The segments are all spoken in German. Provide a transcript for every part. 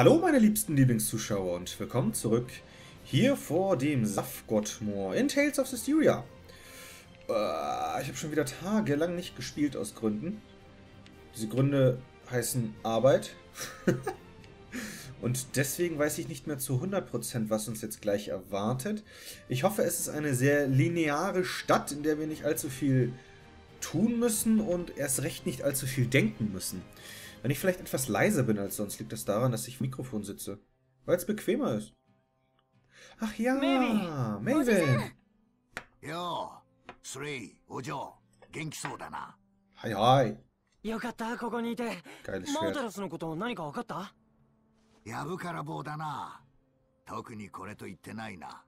Hallo meine liebsten Lieblingszuschauer und willkommen zurück hier vor dem Safgottmoor in Tales of Zestiria. Ich habe schon wieder tagelang nicht gespielt aus Gründen. Diese Gründe heißen Arbeit. Und deswegen weiß ich nicht mehr zu 100%, was uns jetzt gleich erwartet. Ich hoffe, es ist eine sehr lineare Stadt, in der wir nicht allzu viel tun müssen und erst recht nicht allzu viel denken müssen. Wenn ich vielleicht etwas leiser bin als sonst, liegt das daran, dass ich am Mikrofon sitze. Weil es bequemer ist. Ach ja, Maven. Ja, Ojo, Genki dana. Hi, hi. Geiles Schwert. やぶから棒だな。特にこれと言ってないな。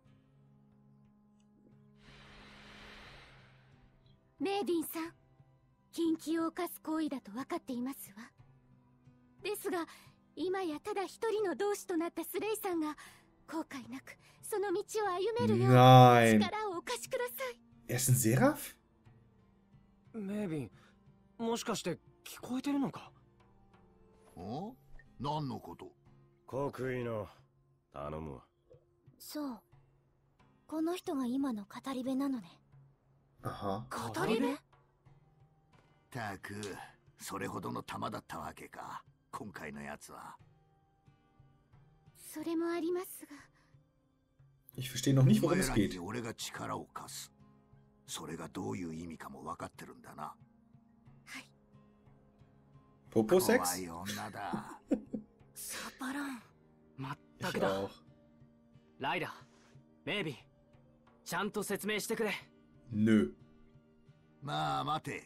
メイディンさん、禁忌を犯す行為だと分かっていますわ。ですが、今やただ一人の同志となったスレイさんが後悔なくその道を歩めるよう力をお貸しください。Er ist ein Seraph? メイディン、もしかして聞こえてるのか？ん？何のこと？ 刻意の頼むわ。そう。この人が今のKataribeなのね。あは。Kataribe？たく、それほどの玉だったわけか。今回のやつは。それもありますが。Ich verstehe noch nicht, worum es geht。俺が力を貸す。それがどういう意味かも分かってるんだな。はい。ポポセックス？怖い女だ。 全くだ。ライダー、メイビー、ちゃんと説明してくれ。ぬ。まあ待て。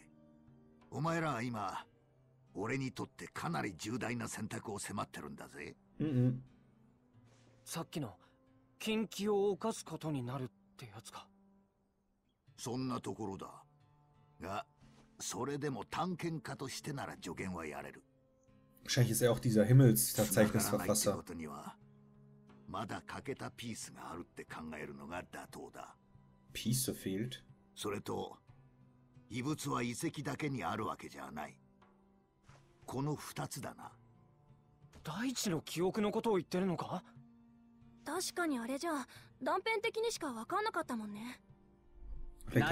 お前らは今、俺にとってかなり重大な選択を迫ってるんだぜ。うんうん。さっきの禁忌を犯すことになるってやつか。そんなところだ。が、それでも探検家としてなら助言はやれる。 Wahrscheinlich ist er auch dieser Himmelsverzeichnisverfasser. Piece fehlt. Vielleicht hat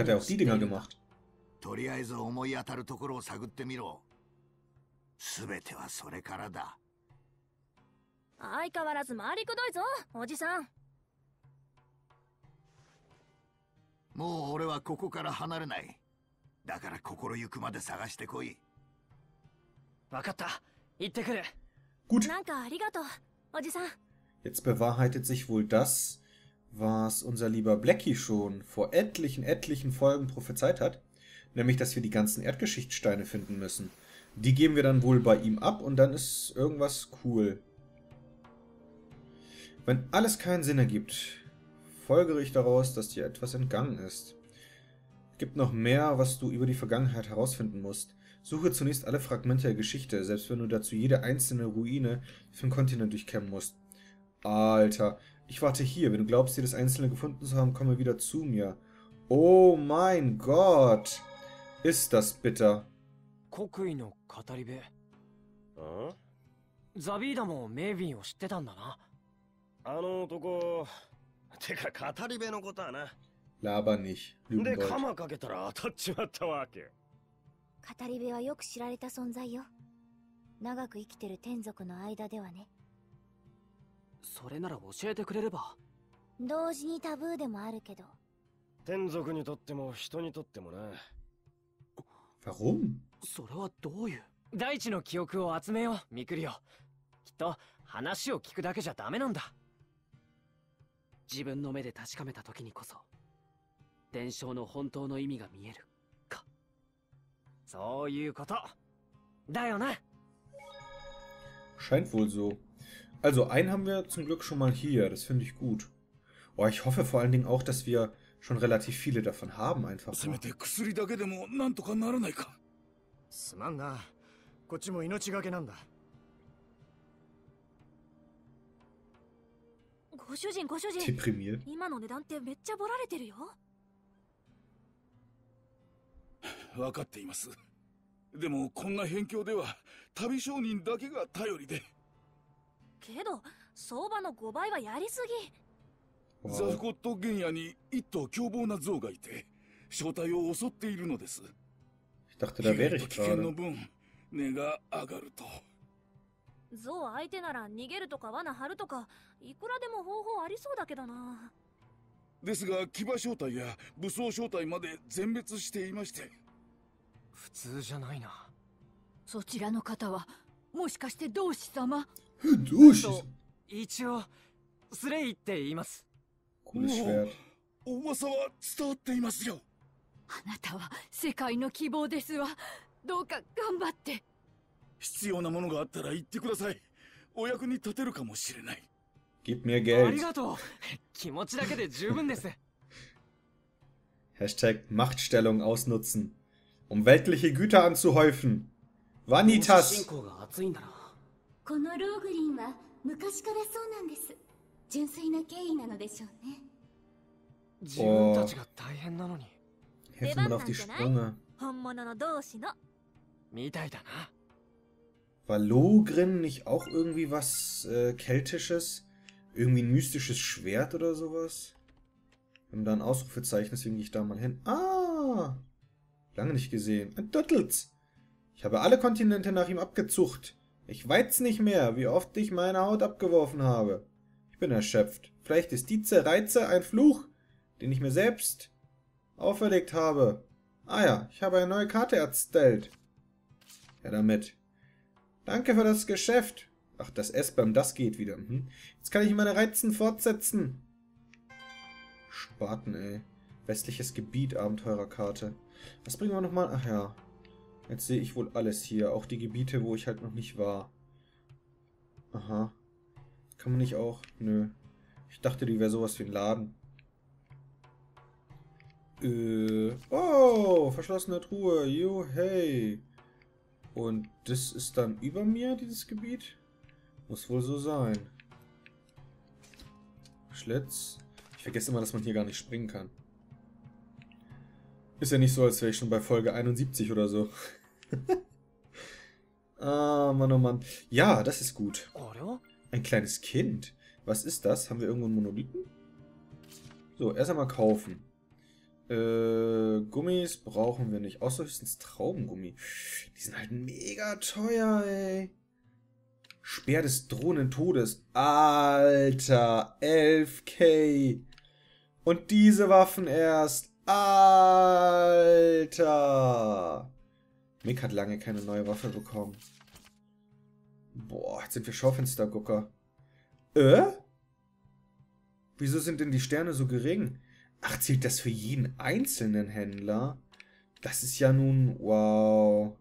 er auch die Dinger gemacht. 全てはそれからだ。相変わらず回りくどいぞ、おじさん。もう俺はここから離れない。だから心ゆくまで探してこい。わかった。行ってくる。なんかありがとう、おじさん。Jetzt bewahrheitet sich wohl das, was unser lieber Blackie schon vor etlichen Folgen prophezeit hat, nämlich dass wir die ganzen Erdgeschichtssteine finden müssen. Die geben wir dann wohl bei ihm ab und dann ist irgendwas cool. Wenn alles keinen Sinn ergibt, folgere ich daraus, dass dir etwas entgangen ist. Es gibt noch mehr, was du über die Vergangenheit herausfinden musst. Suche zunächst alle Fragmente der Geschichte, selbst wenn du dazu jede einzelne Ruine vom Kontinent durchkämmen musst. Alter, ich warte hier. Wenn du glaubst, jedes einzelne gefunden zu haben, komme wieder zu mir. Oh mein Gott! Ist das bitter! 国威の語り部。ああ。ザビーダもメイヴィンを知ってたんだな。あの男。てか語り部のことはな。ラバニシ。で、鎌かけたら当たっちまったわけ。語り部はよく知られた存在よ。長く生きてる天族の間ではね。それなら教えてくれれば。同時にタブーでもあるけど。天族にとっても人にとってもな。 Warum? それはどういう。大地の記憶を集めよう、ミクリオ。きっと話を聞くだけじゃダメなんだ。自分の目で確かめた時にこそ伝承の本当の意味が見えるか。そういうことだよな。Scheint wohl so. Also einen haben wir zum Glück schon mal hier, das finde ich gut. Oh, ich hoffe vor allen Dingen auch, dass wir schon relativ viele davon haben einfach. すまんな。こっちも命がけなんだ。ご主人、ご主人。今の値段ってめっちゃボラれてるよ。分かっています。でもこんな辺境では旅商人だけが頼りで。けど Ich dachte, da wäre ich gerade. Cooles Schwert. Gib mir Geld. Hashtag Machtstellung ausnutzen. Um weltliche Güter anzuhäufen. Vanitas. Oh. Hilf mir auf die Sprünge. War Logrin nicht auch irgendwie was Keltisches? Irgendwie ein mystisches Schwert oder sowas? Wir haben da ein Ausrufezeichen, deswegen gehe ich da mal hin. Ah! Lange nicht gesehen. Ein Duttels! Ich habe alle Kontinente nach ihm abgezucht. Ich weiß nicht mehr, wie oft ich meine Haut abgeworfen habe. Ich bin erschöpft. Vielleicht ist diese Reize ein Fluch, den ich mir selbst auferlegt habe. Ah ja, ich habe eine neue Karte erstellt. Ja, damit. Danke für das Geschäft. Ach, das S-Bam, das geht wieder. Hm. Jetzt kann ich meine Reizen fortsetzen. Spaten, ey. Westliches Gebiet, Abenteurerkarte. Was bringen wir nochmal? Ach ja. Jetzt sehe ich wohl alles hier. Auch die Gebiete, wo ich halt noch nicht war. Aha. Kann man nicht auch? Nö. Ich dachte, die wäre sowas wie ein Laden. Oh, verschlossene Truhe. Jo, hey. Und das ist dann über mir, dieses Gebiet? Muss wohl so sein. Schlitz. Ich vergesse immer, dass man hier gar nicht springen kann. Ist ja nicht so, als wäre ich schon bei Folge 71 oder so. Ah, Mann, oh Mann. Ja, das ist gut. Ein kleines Kind. Was ist das? Haben wir irgendwo einen Monolithen? So, erst einmal kaufen. Gummis brauchen wir nicht. Außer höchstens Traubengummi. Die sind halt mega teuer, ey. Speer des drohenden Todes. Alter, 11k. Und diese Waffen erst. Alter. Mick hat lange keine neue Waffe bekommen. Boah, jetzt sind wir Schaufenstergucker. Wieso sind denn die Sterne so gering? Ach, zählt das für jeden einzelnen Händler? Das ist ja nun... Wow.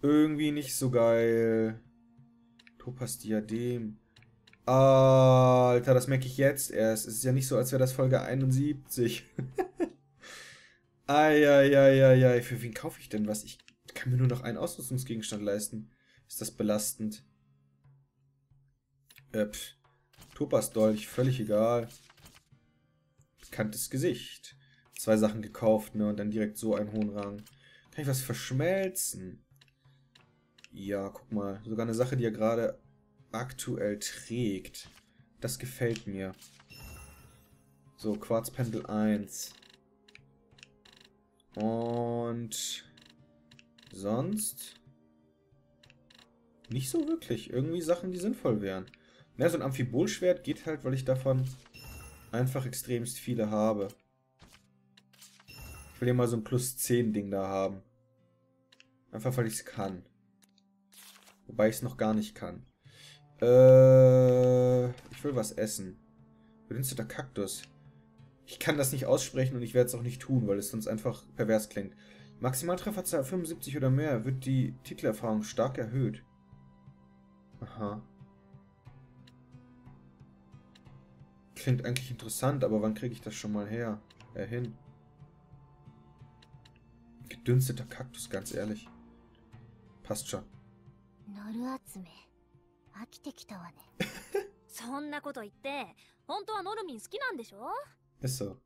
Irgendwie nicht so geil. Topas Diadem. Alter, das merke ich jetzt erst. Es ist ja nicht so, als wäre das Folge 71. Eieieiei. Für wen kaufe ich denn was? Ich kann mir nur noch einen Ausrüstungsgegenstand leisten. Ist das belastend? Topas Dolch. Völlig egal. Bekanntes Gesicht. 2 Sachen gekauft, ne? Und dann direkt so einen hohen Rang. Kann ich was verschmelzen? Ja, guck mal. Sogar eine Sache, die er gerade aktuell trägt. Das gefällt mir. So, Quarzpendel 1. Und... sonst... nicht so wirklich. Irgendwie Sachen, die sinnvoll wären. Na, so ein Amphibolschwert geht halt, weil ich davon... einfach extremst viele habe. Ich will hier mal so ein plus 10 Ding da haben. Einfach weil ich es kann. Wobei ich es noch gar nicht kann. Ich will was essen. Bedünsteter Kaktus. Ich kann das nicht aussprechen und ich werde es auch nicht tun, weil es sonst einfach pervers klingt. Maximaltrefferzahl 75 oder mehr wird die Titelerfahrung stark erhöht. Aha. Klingt eigentlich interessant, aber wann kriege ich das schon mal her? Hin. Gedünsteter Kaktus, ganz ehrlich. Passt schon. Ist so.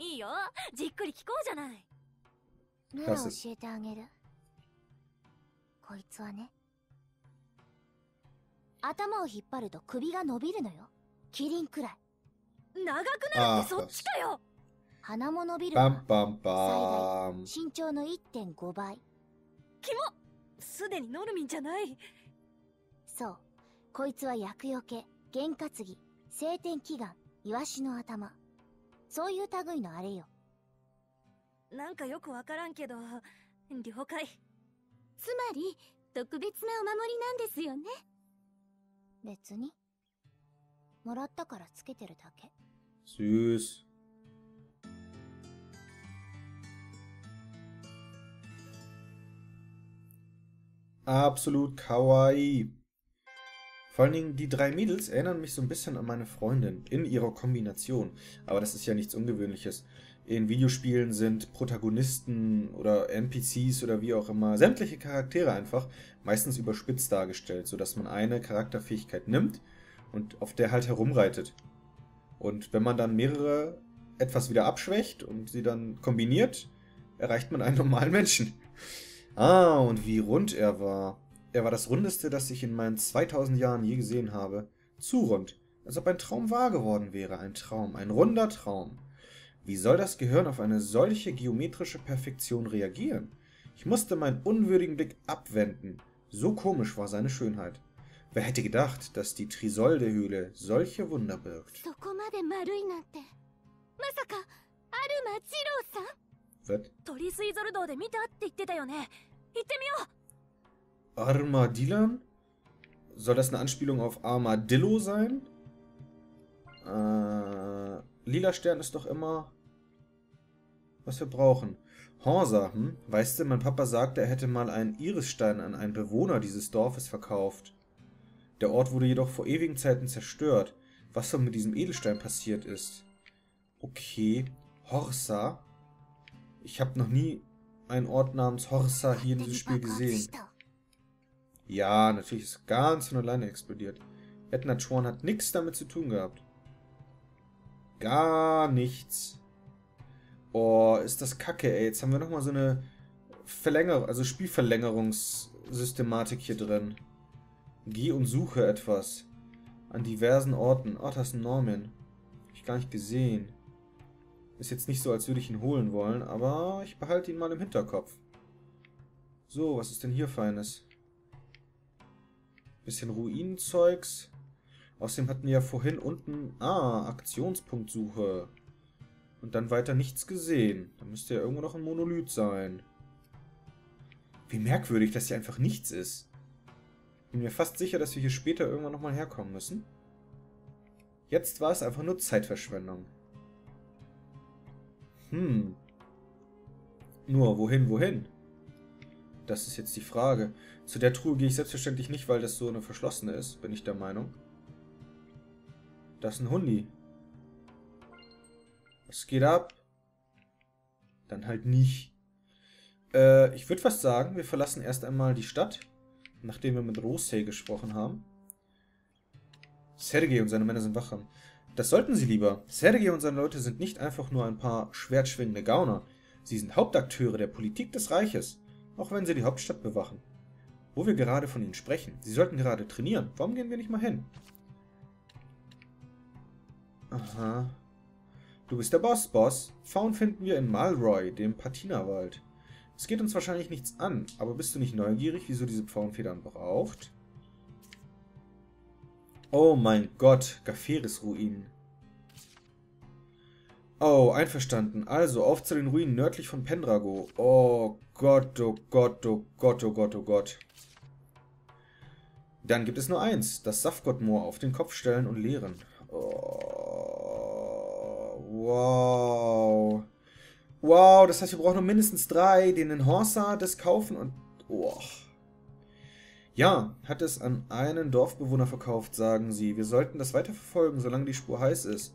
Das ist... Ach, das. Bam, bam, bam. Süß. Absolut kawaii. Vor allen Dingen die drei Mädels erinnern mich so ein bisschen an meine Freundin in ihrer Kombination. Aber das ist ja nichts Ungewöhnliches. In Videospielen sind Protagonisten oder NPCs oder wie auch immer sämtliche Charaktere einfach meistens überspitzt dargestellt, sodass man eine Charakterfähigkeit nimmt und auf der halt herumreitet. Und wenn man dann mehrere etwas wieder abschwächt und sie dann kombiniert, erreicht man einen normalen Menschen. Ah, und wie rund er war. Er war das Rundeste, das ich in meinen 2000 Jahren je gesehen habe. Zu rund. Als ob ein Traum wahr geworden wäre. Ein Traum. Ein runder Traum. Wie soll das Gehirn auf eine solche geometrische Perfektion reagieren? Ich musste meinen unwürdigen Blick abwenden. So komisch war seine Schönheit. Wer hätte gedacht, dass die Trisolde-Höhle solche Wunder birgt? Armadilan? Soll das eine Anspielung auf Armadillo sein? Lila Stern ist doch immer, was wir brauchen. Horsa, hm? Weißt du, mein Papa sagte, er hätte mal einen Irisstein an einen Bewohner dieses Dorfes verkauft. Der Ort wurde jedoch vor ewigen Zeiten zerstört. Was wohl mit diesem Edelstein passiert ist? Okay, Horsa. Ich habe noch nie einen Ort namens Horsa hier in diesem Spiel gesehen. Ja, natürlich ist es ganz von alleine explodiert. Edna Chuan hat nichts damit zu tun gehabt. Gar nichts. Oh, ist das kacke, ey. Jetzt haben wir nochmal so eine Verlängerung, also Spielverlängerungssystematik hier drin. Geh und suche etwas. An diversen Orten. Oh, das ist ein Norman. Hab ich gar nicht gesehen. Ist jetzt nicht so, als würde ich ihn holen wollen, aber ich behalte ihn mal im Hinterkopf. So, was ist denn hier Feines? Bisschen Ruinenzeugs. Außerdem hatten wir ja vorhin unten... Ah, Aktionspunktsuche. Und dann weiter nichts gesehen. Da müsste ja irgendwo noch ein Monolith sein. Wie merkwürdig, dass hier einfach nichts ist. Bin mir fast sicher, dass wir hier später irgendwann nochmal herkommen müssen. Jetzt war es einfach nur Zeitverschwendung. Hm. Nur, wohin, wohin? Das ist jetzt die Frage. Zu der Truhe gehe ich selbstverständlich nicht, weil das so eine verschlossene ist, bin ich der Meinung. Das ist ein Hundi. Was geht ab? Dann halt nicht. Ich würde fast sagen, wir verlassen erst einmal die Stadt, nachdem wir mit Rosé gesprochen haben. Sergei und seine Männer sind wachsam. Das sollten sie lieber. Sergei und seine Leute sind nicht einfach nur ein paar schwertschwingende Gauner. Sie sind Hauptakteure der Politik des Reiches, auch wenn sie die Hauptstadt bewachen. Wo wir gerade von ihnen sprechen. Sie sollten gerade trainieren. Warum gehen wir nicht mal hin? Aha. Du bist der Boss, Boss. Faun finden wir in Malroy, dem Patinawald. Es geht uns wahrscheinlich nichts an, aber bist du nicht neugierig, wieso diese Pfauenfedern braucht? Oh mein Gott, Gaferis-Ruin. Oh, einverstanden. Also, auf zu den Ruinen nördlich von Pendrago. Oh Gott, oh Gott, oh Gott, oh Gott, oh Gott. Dann gibt es nur eins, das Safgottmoor auf den Kopf stellen und leeren. Oh, wow. Wow, das heißt, wir brauchen noch mindestens drei, den Horsa, das kaufen und... Oh. Ja, hat es an einen Dorfbewohner verkauft, sagen sie. Wir sollten das weiterverfolgen, solange die Spur heiß ist.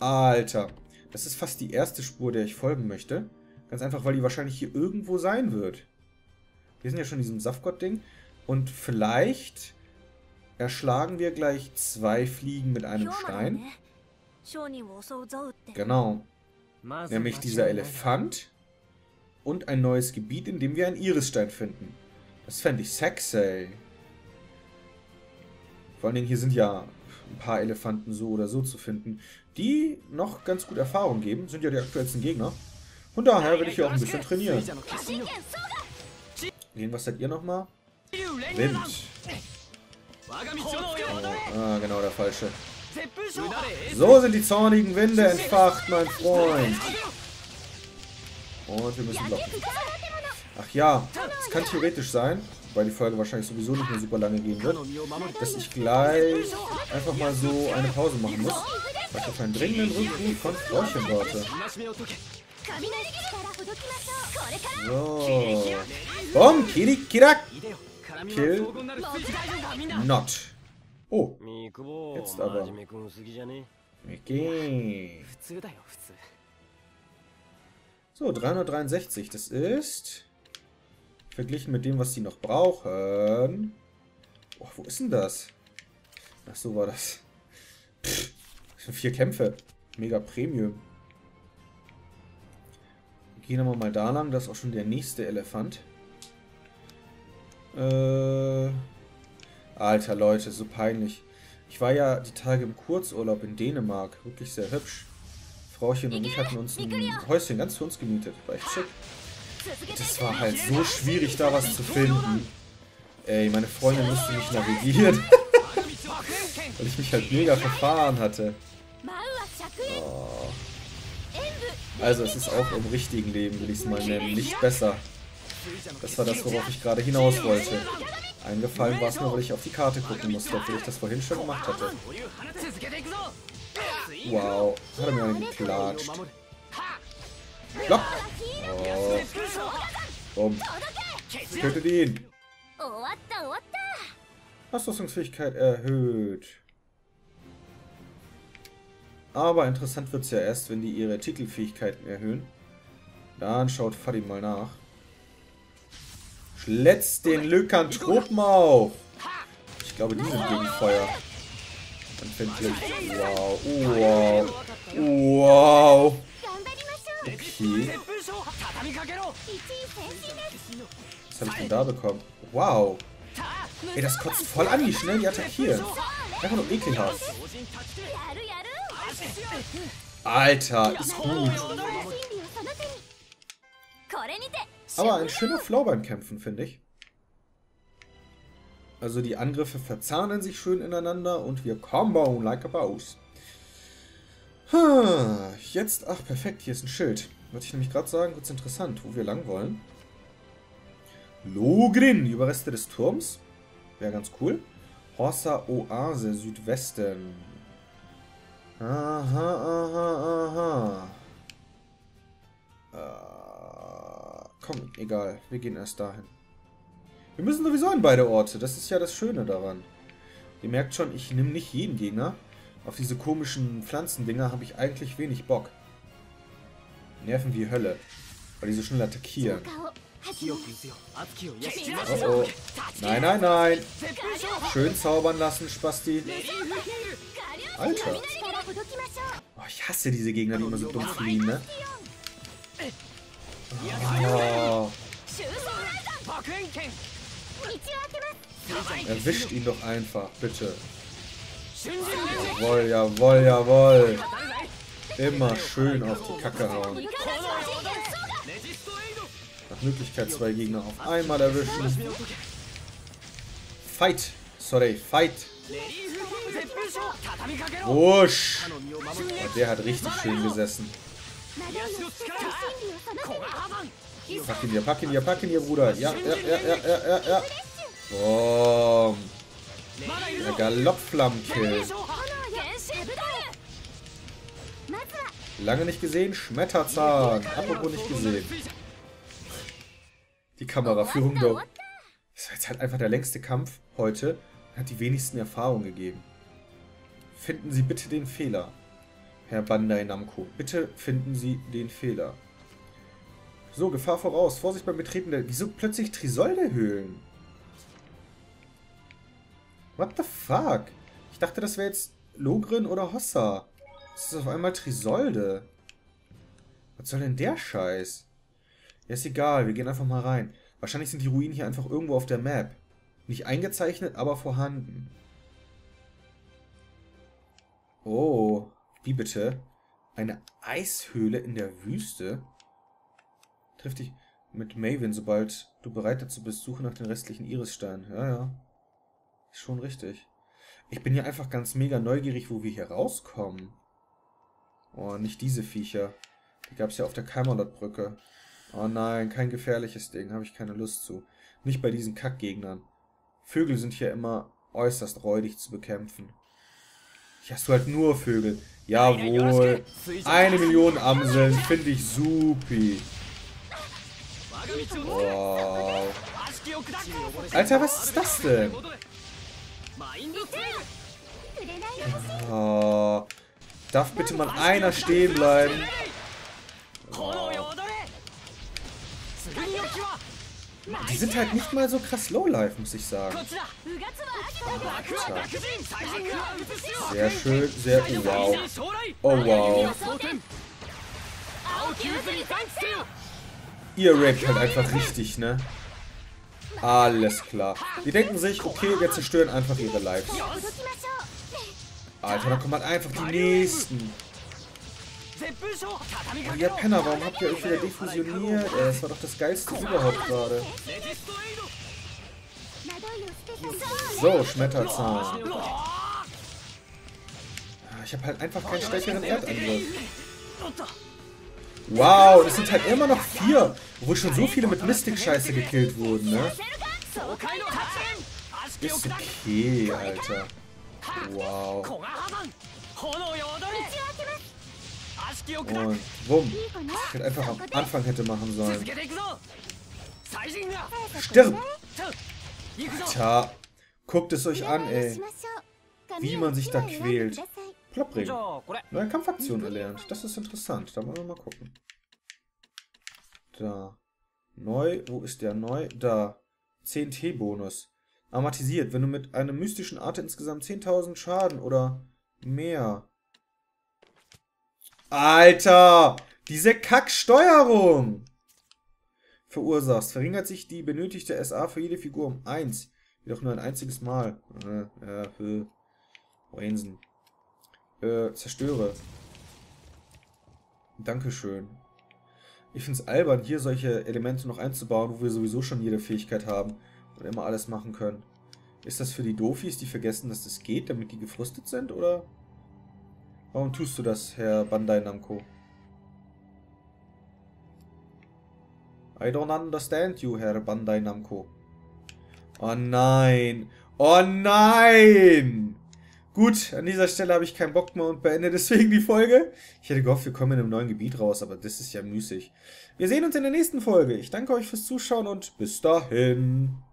Alter, das ist fast die erste Spur, der ich folgen möchte. Ganz einfach, weil die wahrscheinlich hier irgendwo sein wird. Wir sind ja schon in diesem Safgott-Ding. Und vielleicht erschlagen wir gleich zwei Fliegen mit einem Stein. Genau. Nämlich dieser Elefant und ein neues Gebiet, in dem wir einen Irisstein finden. Das fände ich sexy. Vor allen Dingen, hier sind ja ein paar Elefanten so oder so zu finden, die noch ganz gut Erfahrung geben. Sind ja die aktuellsten Gegner. Von daher will ich ja auch ein bisschen trainieren. Wen, was seid ihr nochmal? Wind. Oh, ah, genau, der Falsche. So sind die zornigen Winde entfacht, mein Freund. Und wir müssen blocken. Ach ja, es kann theoretisch sein, weil die Folge wahrscheinlich sowieso nicht mehr super lange gehen wird, dass ich gleich einfach mal so eine Pause machen muss. Weil ich auf einen dringenden Rückruf von Fräulein warte. So. Boom, Kirikirak. Kill. Not. Oh. Jetzt aber. Okay. So, 363. Das ist... verglichen mit dem, was die noch brauchen. Oh, wo ist denn das? Ach, so war das. Pff, das sind 4 Kämpfe. Mega Premium. Gehen wir mal da lang. Das ist auch schon der nächste Elefant. Alter, Leute, so peinlich. Ich war ja die Tage im Kurzurlaub in Dänemark. Wirklich sehr hübsch. Frauchen und ich hatten uns ein Häuschen ganz für uns gemietet. War echt schick. Das war halt so schwierig, da was zu finden. Ey, meine Freundin musste mich navigieren. Weil ich mich halt mega verfahren hatte. Oh. Also, es ist auch im richtigen Leben, will ich es mal nennen, nicht besser. Das war das, worauf ich gerade hinaus wollte. Eingefallen war es mir, weil ich auf die Karte gucken musste, obwohl ich das vorhin schon gemacht hatte. Wow, hat er mir einen geklatscht. Block! Oh. Bumm. Tötet ihn! Ausrüstungsfähigkeit erhöht. Aber interessant wird es ja erst, wenn die ihre Titelfähigkeiten erhöhen. Dann schaut Fadi mal nach. Schlitzt den Lykantropen auf! Ich glaube, die sind gegen Feuer. Anfänglich. Wow. Wow. Wow. Okay. Was habe ich denn da bekommen? Wow. Ey, das kotzt voll an, wie schnell die attackieren. Einfach nur ekelhaft. Alter, ist gut. Aber ein schöner Flow beim Kämpfen, finde ich. Also die Angriffe verzahnen sich schön ineinander und wir combo like a boss. Jetzt, ach perfekt, hier ist ein Schild. Wollte ich nämlich gerade sagen, kurz interessant, wo wir lang wollen. Logrin, die Überreste des Turms. Wäre ganz cool. Horsa Oase, Südwesten. Aha, aha. Komm, egal, wir gehen erst dahin. Wir müssen sowieso an beide Orte, das ist ja das Schöne daran. Ihr merkt schon, ich nehme nicht jeden Gegner. Auf diese komischen Pflanzendinger habe ich eigentlich wenig Bock. Nerven wie Hölle. Weil die so schnell attackieren. Oh oh. Nein, nein, nein. Schön zaubern lassen, Spasti. Alter. Oh, ich hasse diese Gegner, die immer so dumm fliegen, ne? Oh. Erwischt ihn doch einfach, bitte. Jawohl, jawohl, jawohl. Immer schön auf die Kacke hauen. Nach Möglichkeit 2 Gegner auf einmal erwischen. Fight. Sorry, fight. Wusch. Und der hat richtig schön gesessen. Pack ihn hier, pack ihn hier, pack ihn hier, Bruder. Ja. Boom. Der Galoppflammenkill. Lange nicht gesehen, Schmetterzahn. Apropos nicht gesehen. Die Kameraführung doch. Das war jetzt halt einfach der längste Kampf heute. Hat die wenigsten Erfahrungen gegeben. Finden Sie bitte den Fehler, Herr Bandai Namco. Bitte finden Sie den Fehler. So, Gefahr voraus. Vorsicht beim Betreten der... Wieso plötzlich Trisolde-Höhlen? What the fuck? Ich dachte, das wäre jetzt Logrin oder Hossa. Das ist auf einmal Trisolde. Was soll denn der Scheiß? Ja, ist egal, wir gehen einfach mal rein. Wahrscheinlich sind die Ruinen hier einfach irgendwo auf der Map. Nicht eingezeichnet, aber vorhanden. Oh, wie bitte? Eine Eishöhle in der Wüste? Triff dich mit Maven, sobald du bereit dazu bist. Suche nach den restlichen Irissteinen. Ja, ja. Ist schon richtig. Ich bin ja einfach ganz mega neugierig, wo wir hier rauskommen. Oh, nicht diese Viecher. Die gab es ja auf der Kaimolot-Brücke. Oh nein, kein gefährliches Ding. Habe ich keine Lust zu. Nicht bei diesen Kackgegnern. Vögel sind hier immer äußerst räudig zu bekämpfen. Hier hast du halt nur Vögel. Jawohl. 1 Million Amseln. Finde ich supi. Wow. Alter, was ist das denn? Oh. Darf bitte mal einer stehen bleiben? Oh. Die sind halt nicht mal so krass lowlife, muss ich sagen. Alter. Sehr schön, sehr... wow. Oh, wow. Ihr rappt halt einfach richtig, ne? Alles klar. Die denken sich, okay, wir zerstören einfach ihre Lives. Alter, da kommen halt einfach die Nächsten. Oh, ihr Penner, warum habt ihr euch wieder defusioniert? Das war doch das Geilste überhaupt gerade. So, Schmetterzahn. Ich habe halt einfach keinen stärkeren Erdangriff. Wow, das sind halt immer noch 4, obwohl schon so viele mit Mystik-Scheiße gekillt wurden, ne? Ist okay, Alter. Wow. Und bumm. Ich hätte einfach am Anfang hätte machen sollen. Stirb! Alter, guckt es euch an, ey. Wie man sich da quält. Plopring. Neue Kampfaktion erlernt. Das ist interessant. Da wollen wir mal gucken. Da. Neu. Wo ist der neu? Da. 10T-Bonus. Armatisiert. Wenn du mit einer mystischen Art insgesamt 10.000 Schaden oder mehr... Alter! Diese Kacksteuerung! Verursachst. Verringert sich die benötigte SA für jede Figur um 1. Jedoch nur ein einziges Mal. Wahnsinn. Zerstöre. Dankeschön. Ich find's albern, hier solche Elemente noch einzubauen, wo wir sowieso schon jede Fähigkeit haben und immer alles machen können. Ist das für die Dofis, die vergessen, dass das geht, damit die gefrustet sind, oder? Warum tust du das, Herr Bandai Namco? I don't understand you, Herr Bandai Namco. Oh nein! Oh nein! Gut, an dieser Stelle habe ich keinen Bock mehr und beende deswegen die Folge. Ich hätte gehofft, wir kommen in einem neuen Gebiet raus, aber das ist ja müßig. Wir sehen uns in der nächsten Folge. Ich danke euch fürs Zuschauen und bis dahin.